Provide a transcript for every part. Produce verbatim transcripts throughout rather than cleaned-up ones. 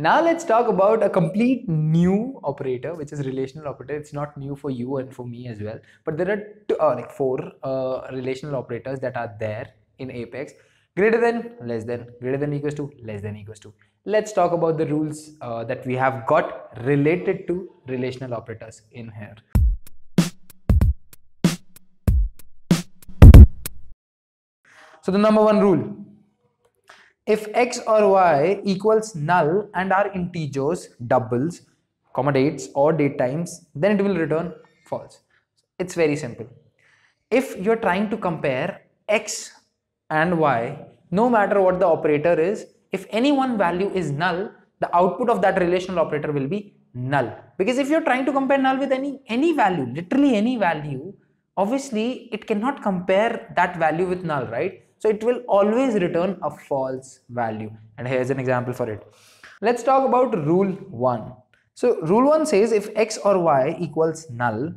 Now let's talk about a complete new operator, which is relational operator. It's not new for you and for me as well, but there are two, uh, like four uh, relational operators that are there in Apex. Greater than, less than, greater than equals to, less than equals to. Let's talk about the rules uh, that we have got related to relational operators in here. So the number one rule, if x or y equals null and are integers, doubles, comma dates or date times, then it will return false. It's very simple. If you're trying to compare x and y, no matter what the operator is, if any one value is null, the output of that relational operator will be null. Because if you're trying to compare null with any, any value, literally any value, obviously it cannot compare that value with null, right? So it will always return a false value. And here's an example for it. Let's talk about rule one. So rule one says if x or y equals null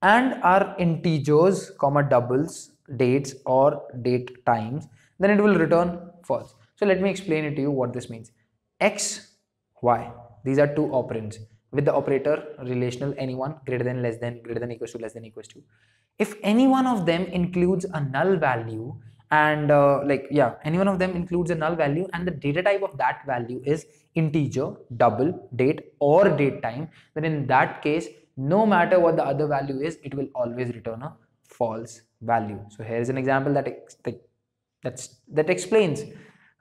and are integers, comma doubles, dates or date times, then it will return false. So let me explain it to you what this means. X, y, these are two operands with the operator relational anyone, greater than, less than, greater than equals to, less than equals to. If any one of them includes a null value and uh, like yeah any one of them includes a null value and the data type of that value is integer, double, date or date time, then in that case no matter what the other value is, it will always return a false value. So here is an example that ex that's, that explains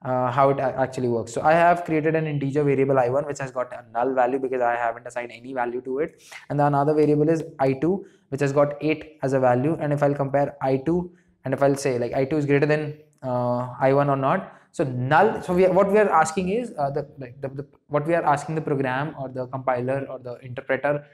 uh, how it actually works. So I have created an integer variable i one which has got a null value because I haven't assigned any value to it, and the another variable is i two which has got eight as a value, and if I'll compare i two and if I'll say like i two is greater than uh, i one or not, so null. So we are, what we are asking is uh, the, the, the what we are asking the program or the compiler or the interpreter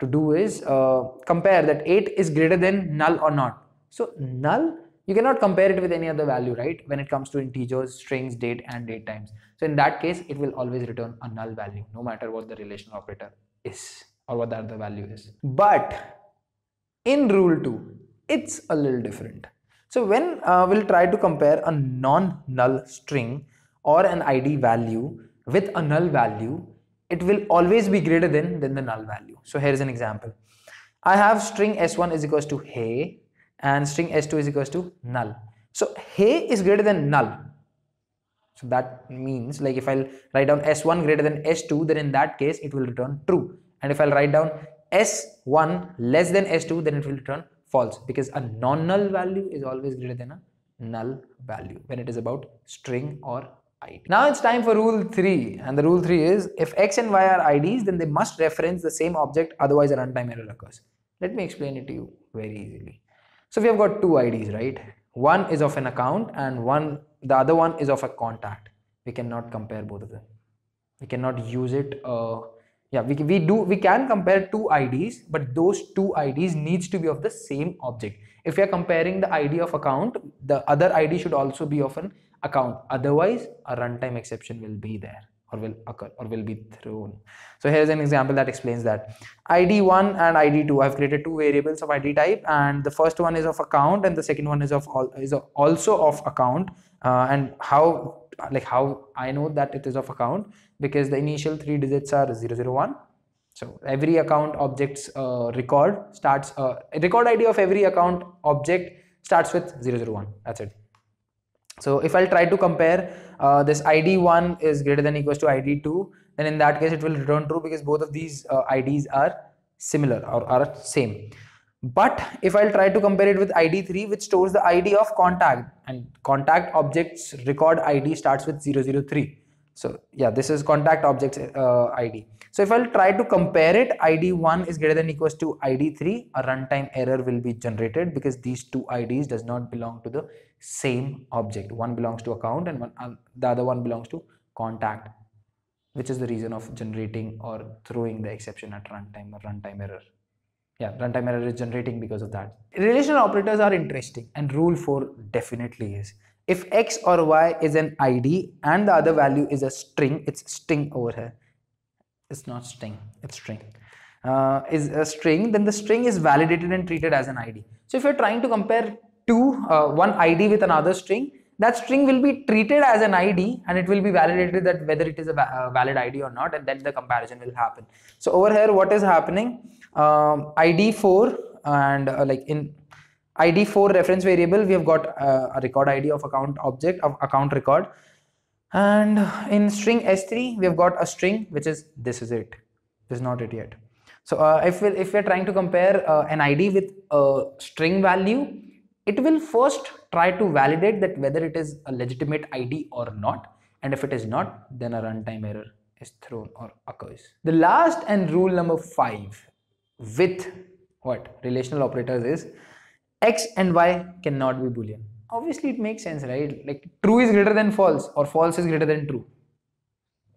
to do is uh, compare that eight is greater than null or not. So null, you cannot compare it with any other value, right? When it comes to integers, strings, date and date times. So in that case, it will always return a null value, no matter what the relational operator is or what the other value is. But in rule two, it's a little different. So when uh, we'll try to compare a non-null string or an I D value with a null value, it will always be greater than, than the null value. So here's an example. I have string s one is equals to hey and string s two is equals to null. So hey is greater than null. So that means like if I'll write down s one greater than s two, then in that case it will return true. And if I'll write down s one less than s two, then it will return false, because a non-null value is always greater than a null value when it is about string or I D. Now it's time for rule three, and the rule three is if x and y are I Ds, then they must reference the same object, otherwise a runtime error occurs. Let me explain it to you very easily. So we have got two I Ds, right? One is of an account and one, the other one is of a contact. We cannot compare both of them. We cannot use it. Uh, yeah, we, we do. We can compare two I Ds, but those two I Ds needs to be of the same object. If you are comparing the I D of account, the other I D should also be of an account, otherwise a runtime exception will be there or will occur or will be thrown. So here's an example that explains that. I D one and I D two, I've created two variables of I D type, and the first one is of account and the second one is of all is also of account, uh, and how like how I know that it is of account, because the initial three digits are zero zero one. So every account object's uh, record starts uh, record I D of every account object starts with zero zero one. That's it. So if I'll try to compare uh, this I D one is greater than equals to I D two, then in that case it will return true because both of these uh, I Ds are similar or are same. But if I'll try to compare it with I D three, which stores the I D of contact, and contact object's record I D starts with zero zero three. So yeah, this is contact object's uh, I D. So if I'll try to compare it, I D one is greater than equals to I D three, a runtime error will be generated because these two I Ds does not belong to the same object. One belongs to account and one uh, the other one belongs to contact, which is the reason of generating or throwing the exception at runtime or runtime error. Yeah, runtime error is generating because of that. Relational operators are interesting, and rule four definitely is. If x or y is an I D and the other value is a string, it's string over here. It's not string, it's string. Uh, is a string, then the string is validated and treated as an I D. So if you're trying to compare two, uh, one I D with another string, that string will be treated as an I D and it will be validated that whether it is a valid I D or not, and then the comparison will happen. So over here, what is happening? Um, I D four and uh, like in I D four reference variable, we have got uh, a record I D of account object of account record, and in string S three we have got a string which is this is it. This is not it yet. So uh, if we if we're trying to compare uh, an I D with a string value, it will first try to validate that whether it is a legitimate I D or not, and if it is not, then a runtime error is thrown or occurs. The last and rule number five with what relational operators is X and Y cannot be boolean. Obviously it makes sense, right? Like true is greater than false or false is greater than true.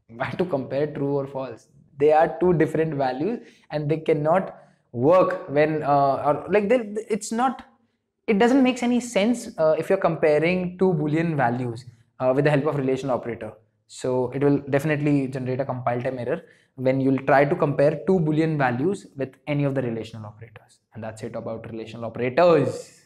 Why to compare true or false? They are two different values and they cannot work when uh, or like they, it's not it doesn't make any sense uh, if you're comparing two boolean values uh, with the help of relational operator. So it will definitely generate a compile time error when you'll try to compare two boolean values with any of the relational operators. And that's it about relational operators.